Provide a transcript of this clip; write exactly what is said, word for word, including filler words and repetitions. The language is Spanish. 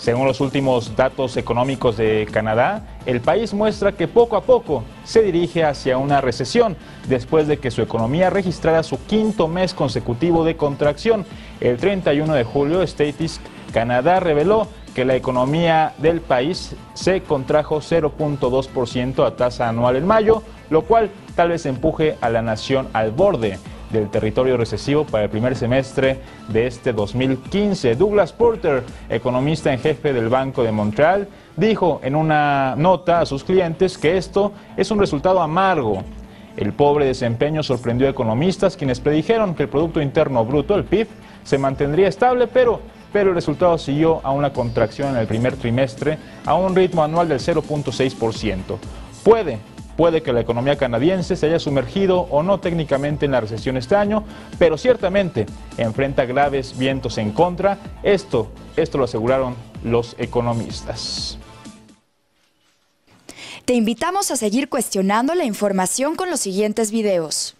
Según los últimos datos económicos de Canadá, el país muestra que poco a poco se dirige hacia una recesión, después de que su economía registrara su quinto mes consecutivo de contracción. El treinta y uno de julio, Statistics Canada reveló que la economía del país se contrajo cero punto dos por ciento a tasa anual en mayo, lo cual tal vez empuje a la nación al borde del territorio recesivo para el primer semestre de este dos mil quince. Douglas Porter, economista en jefe del Banco de Montreal, dijo en una nota a sus clientes que esto es un resultado amargo. El pobre desempeño sorprendió a economistas, quienes predijeron que el Producto Interno Bruto, el P I B, se mantendría estable, pero, pero el resultado siguió a una contracción en el primer trimestre a un ritmo anual del cero punto seis por ciento. Puede Puede que la economía canadiense se haya sumergido o no técnicamente en la recesión este año, pero ciertamente enfrenta graves vientos en contra. Esto, esto lo aseguraron los economistas. Te invitamos a seguir cuestionando la información con los siguientes videos.